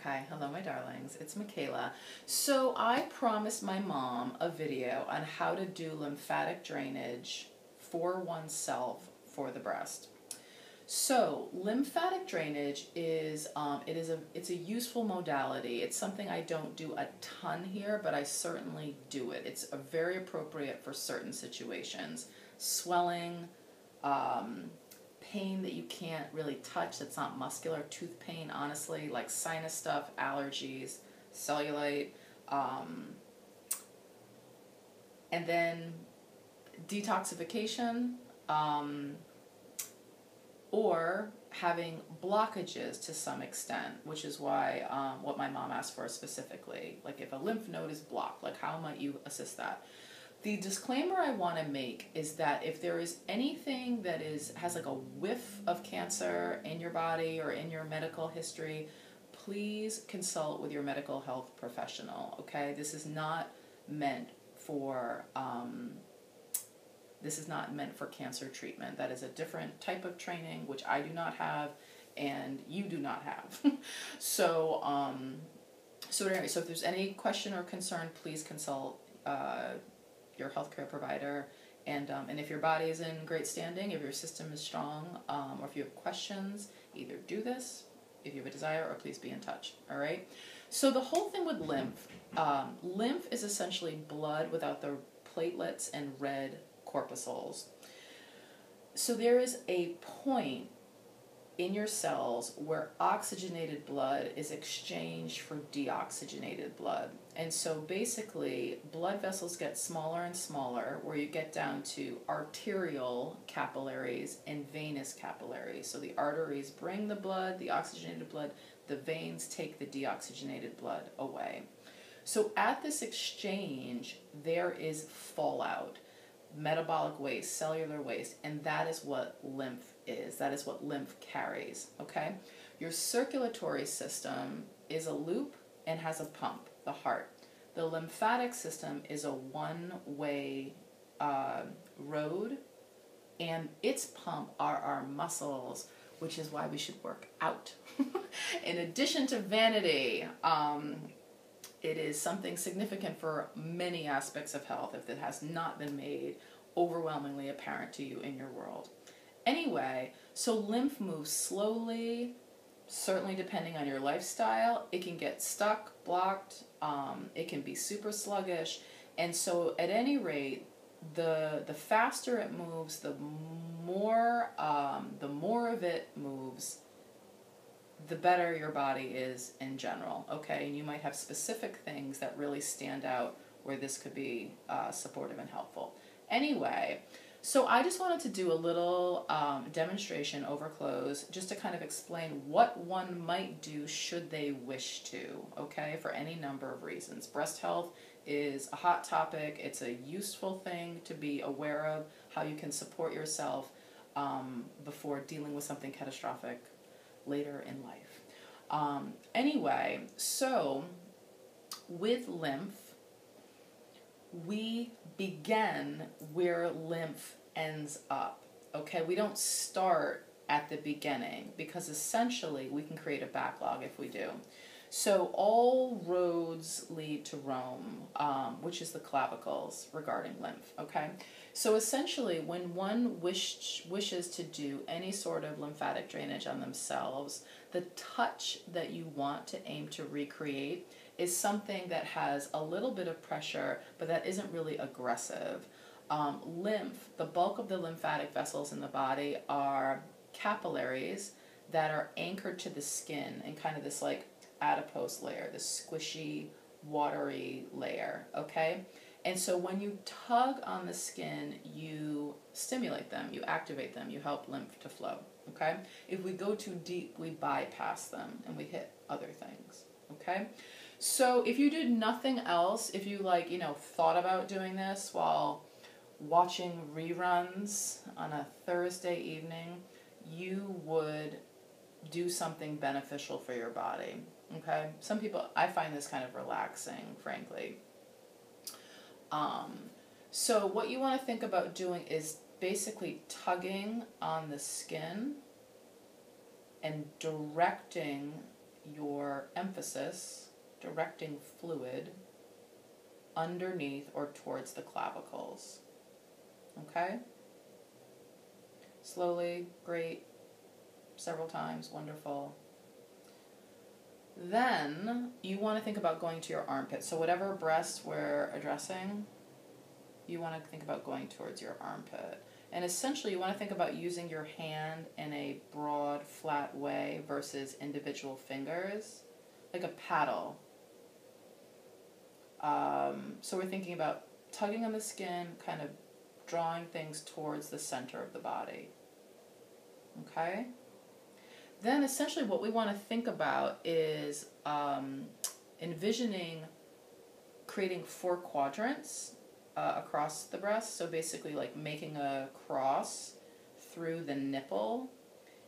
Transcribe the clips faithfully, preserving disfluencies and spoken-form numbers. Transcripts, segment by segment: Okay, hello my darlings, it's Michaela. So I promised my mom a video on how to do lymphatic drainage for oneself for the breast. So lymphatic drainage is, um, it is a, it's a useful modality. It's something I don't do a ton here, but I certainly do it. It's a very appropriate for certain situations. Swelling, um, pain that you can't really touch, that's not muscular, tooth pain, honestly, like sinus stuff, allergies, cellulite, um, and then detoxification, um, or having blockages to some extent, which is why um, what my mom asked for specifically, like if a lymph node is blocked, like how might you assist that? The disclaimer I want to make is that if there is anything that is has like a whiff of cancer in your body or in your medical history, please consult with your medical health professional, okay? This is not meant for, um, this is not meant for cancer treatment. That is a different type of training, which I do not have and you do not have. So, um, so anyway, so if there's any question or concern, please consult uh, your healthcare provider, and um, and if your body is in great standing, if your system is strong, um, or if you have questions, either do this if you have a desire, or please be in touch. All right. So the whole thing with lymph, um, lymph is essentially blood without the platelets and red corpuscles. So there is a point in your cells where oxygenated blood is exchanged for deoxygenated blood. And so basically blood vessels get smaller and smaller, where you get down to arterial capillaries and venous capillaries. So the arteries bring the blood, the oxygenated blood, the veins take the deoxygenated blood away. So at this exchange, there is fallout, metabolic waste, cellular waste, and that is what lymph is. That is what lymph carries, okay? Your circulatory system is a loop and has a pump, the heart. The lymphatic system is a one-way uh, road, and its pump are our muscles, which is why we should work out. In addition to vanity, um, it is something significant for many aspects of health if it has not been made overwhelmingly apparent to you in your world. Anyway, so lymph moves slowly, certainly depending on your lifestyle. It can get stuck, blocked, um, it can be super sluggish, and so at any rate, the, the faster it moves, the more, um, the more of it moves, the better your body is in general, okay? And you might have specific things that really stand out where this could be uh, supportive and helpful. Anyway, so I just wanted to do a little um, demonstration over close just to kind of explain what one might do should they wish to, okay, for any number of reasons. Breast health is a hot topic. It's a useful thing to be aware of, how you can support yourself um, before dealing with something catastrophic later in life. Um, anyway, so with lymph, we begin where lymph ends up, okay? We don't start at the beginning because essentially we can create a backlog if we do. So all roads lead to Rome, um, which is the clavicles regarding lymph, okay? So essentially when one wish, wishes to do any sort of lymphatic drainage on themselves, the touch that you want to aim to recreate is something that has a little bit of pressure, but that isn't really aggressive. Um, lymph, the bulk of the lymphatic vessels in the body are capillaries that are anchored to the skin and kind of this like adipose layer, this squishy, watery layer, okay? And so when you tug on the skin, you stimulate them, you activate them, you help lymph to flow, okay? If we go too deep, we bypass them and we hit other things, okay? So if you did nothing else, if you like, you know, thought about doing this while watching reruns on a Thursday evening, you would do something beneficial for your body, okay? Some people, I find this kind of relaxing, frankly. Um, so what you want to think about doing is basically tugging on the skin and directing your emphasis, directing fluid, underneath or towards the clavicles. Okay? Slowly, great, several times, wonderful. Then you want to think about going to your armpit. So whatever breast we're addressing, you want to think about going towards your armpit. And essentially you want to think about using your hand in a broad, flat way versus individual fingers, like a paddle. Um, so we're thinking about tugging on the skin, kind of drawing things towards the center of the body. Okay? Then essentially what we want to think about is um, envisioning creating four quadrants uh, across the breast. So basically like making a cross through the nipple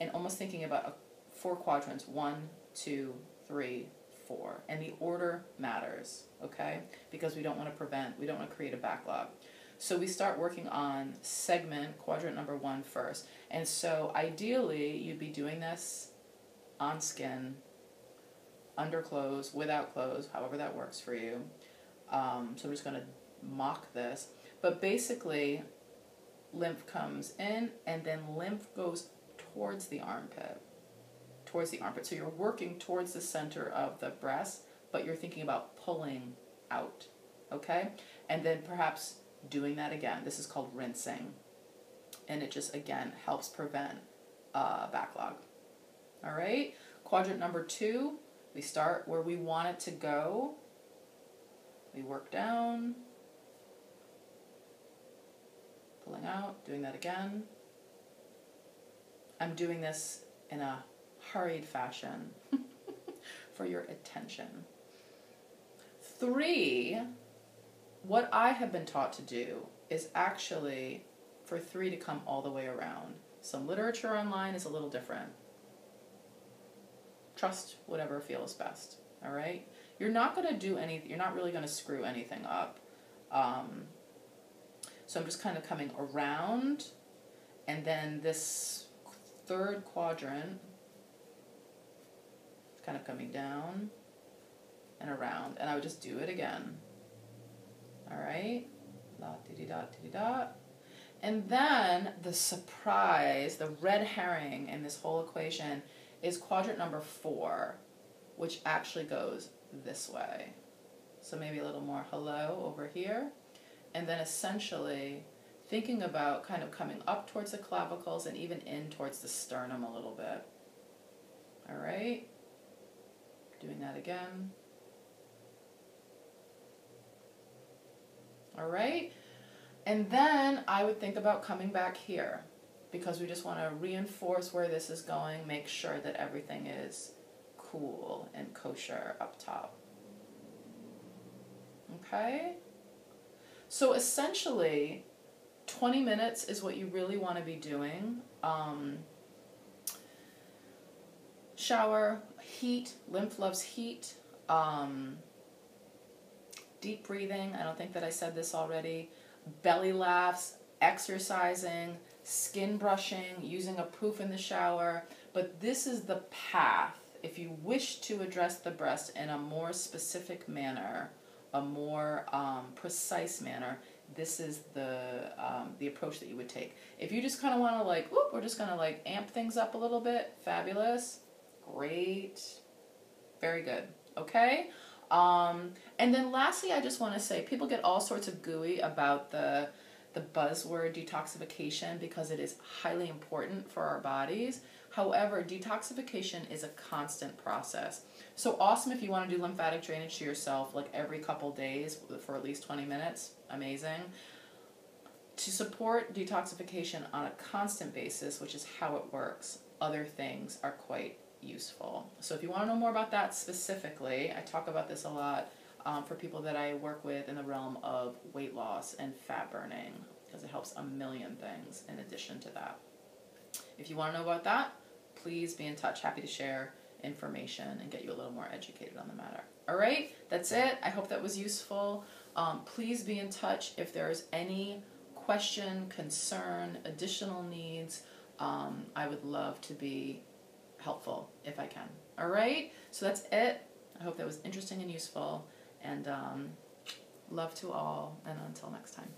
and almost thinking about a, four quadrants, one, two, three, four. And the order matters, okay? Because we don't want to prevent, we don't want to create a backlog. So we start working on segment, quadrant number one first. And so ideally, you'd be doing this on skin, under clothes, without clothes, however that works for you. Um, so I'm just going to mock this. But basically, lymph comes in, and then lymph goes towards the armpit. Towards the armpit. So you're working towards the center of the breast, but you're thinking about pulling out, okay? And then perhaps doing that again. This is called rinsing, and it just again helps prevent uh, backlog. All right, quadrant number two, we start where we want it to go. We work down, pulling out, doing that again. I'm doing this in a hurried fashion for your attention. Three, what I have been taught to do is actually for three to come all the way around. Some literature online is a little different. Trust whatever feels best, all right? You're not going to do anything, you're not really going to screw anything up. Um, so I'm just kind of coming around, and then this third quadrant, kind of coming down and around, and I would just do it again. All right, dot, diddy, dot, diddy, dot. And then the surprise, the red herring in this whole equation is quadrant number four, which actually goes this way. So maybe a little more hello over here. And then essentially thinking about kind of coming up towards the clavicles and even in towards the sternum a little bit. All right, doing that again. All right, and then I would think about coming back here because we just want to reinforce where this is going, make sure that everything is cool and kosher up top. Okay, so essentially twenty minutes is what you really want to be doing. Um, shower, heat, lymph loves heat. Um, Deep breathing, I don't think that I said this already, belly laughs, exercising, skin brushing, using a poof in the shower. But this is the path. If you wish to address the breast in a more specific manner, a more um, precise manner, this is the, um, the approach that you would take. If you just kind of want to like, whoop, we're just going to like amp things up a little bit, fabulous, great, very good, okay? Um, and then lastly, I just want to say people get all sorts of gooey about the, the buzzword detoxification because it is highly important for our bodies. However, detoxification is a constant process. So awesome if you want to do lymphatic drainage to yourself like every couple days for at least twenty minutes. Amazing. To support detoxification on a constant basis, which is how it works, other things are quite useful. So if you want to know more about that specifically, I talk about this a lot um, for people that I work with in the realm of weight loss and fat burning because it helps a million things in addition to that. If you want to know about that, please be in touch. Happy to share information and get you a little more educated on the matter. All right, that's it. I hope that was useful. Um, please be in touch if there's any question, concern, additional needs. Um, I would love to be helpful if I can. All right, so that's it. I hope that was interesting and useful, and um, love to all, and until next time.